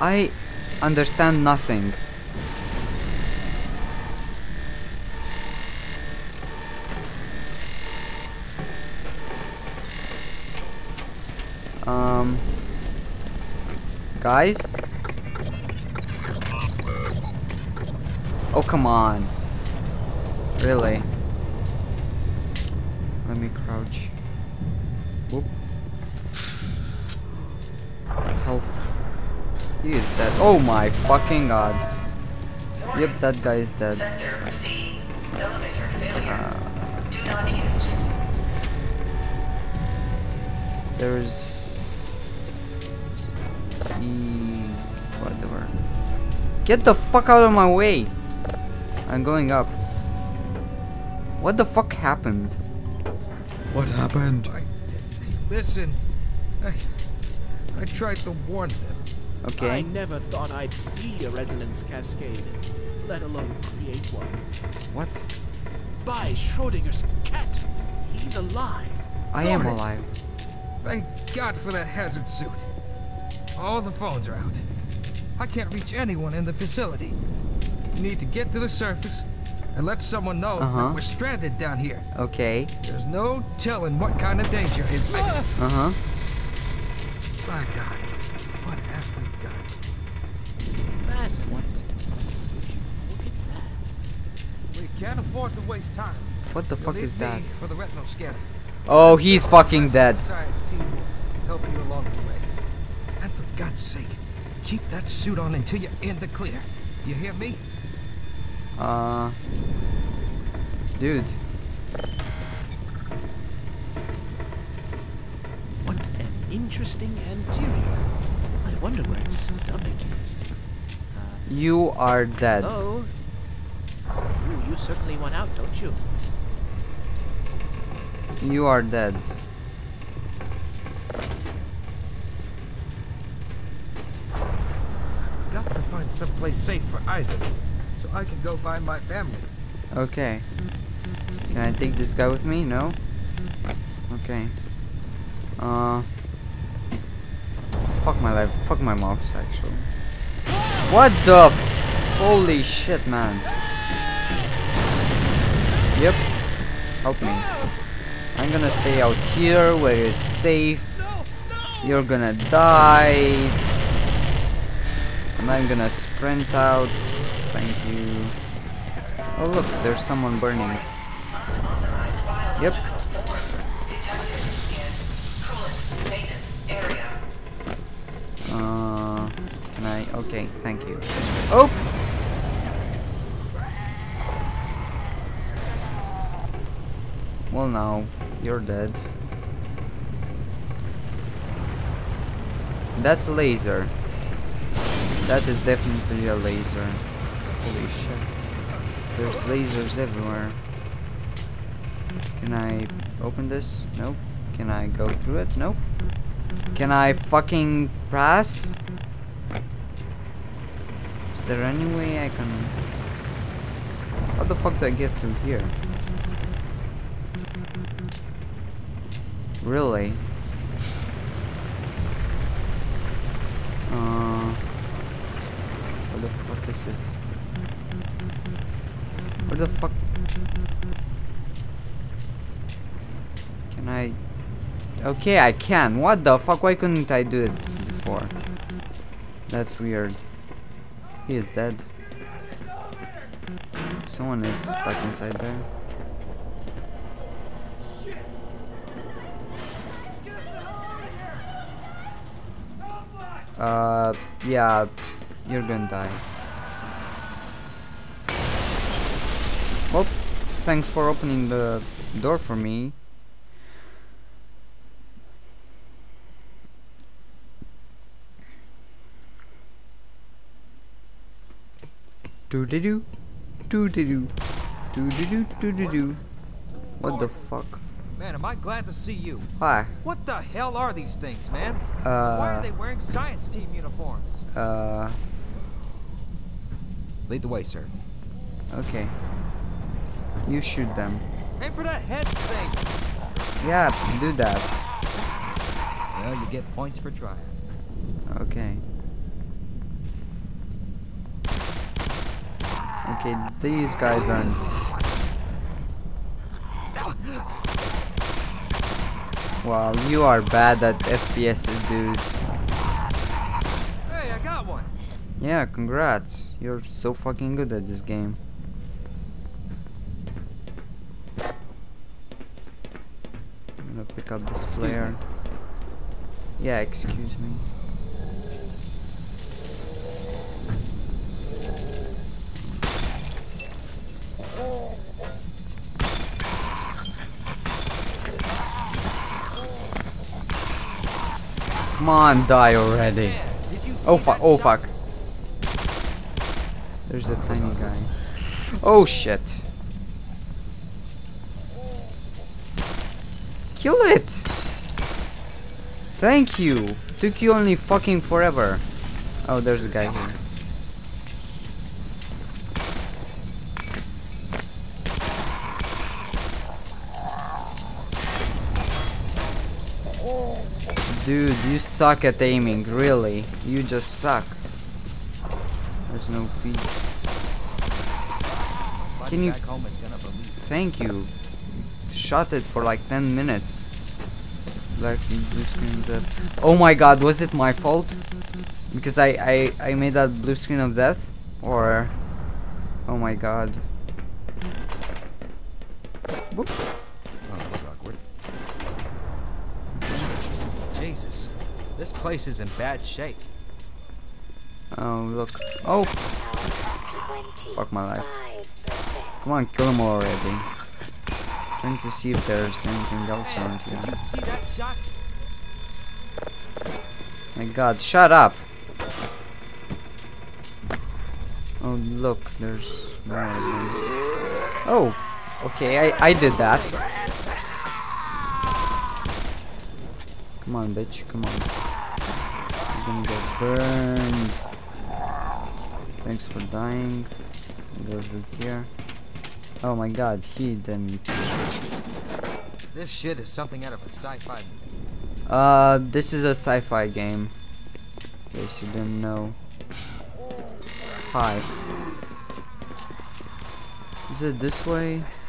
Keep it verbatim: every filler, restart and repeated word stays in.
I understand nothing. Um, guys? Oh, come on. Really? Let me crouch. Whoop. Health. He is dead. Oh my fucking god. Yep, that guy is dead. Sector C. Elevator failure. Do not use. There's... whatever. Get the fuck out of my way! I'm going up. What the fuck happened? What happened? I, listen, I, I tried to warn them. Okay. I never thought I'd see a resonance cascade, let alone create one. What? By Schrödinger's cat, he's alive. I Gordon. am alive. Thank God for that hazard suit. All the phones are out. I can't reach anyone in the facility. You need to get to the surface and let someone know uh-huh. that we're stranded down here. Okay. There's no telling what kind of danger is like. Uh-huh. My God, what have we done? That's what? Look at that. We can't afford to waste time. What the You'll fuck is that? For the retinal scanner. Oh, he's fucking dead. Science team will help you along the way. And for God's sake, keep that suit on until you're in the clear. You hear me? Uh... Dude. What an interesting anterior. I wonder where its stomach is. Uh, you are dead. Oh. Ooh, you certainly want out, don't you? You are dead. Someplace safe for Isaac, so I can go find my family. Okay. Can I take this guy with me? No? Okay. Uh. Fuck my life. Fuck my mouse, actually. What the? Holy shit, man. Yep. Help me. I'm gonna stay out here where it's safe. You're gonna die. And I'm gonna sprint out. Thank you. Oh look, there's someone burning. Yep. Uh, can I? Okay, thank you. Oh! Well now, you're dead. That's a laser. That is definitely a laser. Holy shit. There's lasers everywhere. Can I open this? Nope. Can I go through it? Nope. Can I fucking pass? Is there any way I can... How the fuck do I get through here? Really? Um... What is it? Where the fuck? Can I? Okay, I can. What the fuck? Why couldn't I do it before? That's weird. He is dead. Someone is stuck inside there. Uh, yeah, you're gonna die. Well, thanks for opening the door for me. Do do do, do do do, do do do do do. What the fuck? Man, am I glad to see you. Hi. What the hell are these things, man? Uh. Why are they wearing science team uniforms? Uh. Lead the way, sir. Okay. You shoot them. Aim for that head thing. Yeah, do that. Well, you get points for trying. Okay. Okay, these guys aren't. Wow, you are bad at F P S's, dude. Hey, I got one. Yeah, congrats. You're so fucking good at this game. I'm gonna pick up this player. Yeah, excuse me. Come on, die already. Oh fuck, oh fuck. There's a tiny guy. Oh shit. Kill it! Thank you! Took you only fucking forever. Oh, there's a guy here. Dude, you suck at aiming, really. You just suck. There's no feed. Can you... Thank you. Shot it for like ten minutes. Black blue screen of death. Oh my god, was it my fault? Because I, I, I made that blue screen of death? Or... Oh my god. Whoop. Jesus, this place is in bad shape. Oh look! Oh, fuck my life! Come on, kill him already. Trying to see if there's anything else around here. My God, shut up! Oh look, there's. Oh, okay, I I did that. Come on, bitch, come on. You're gonna get burned. Thanks for dying. Go through here. Oh my god, he didn't. This shit is something out of a sci-fi movie. Uh, this is a sci-fi game. In case you didn't know. Hi. Is it this way?